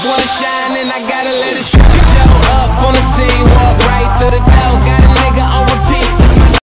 just wanna shine and I gotta let it show up.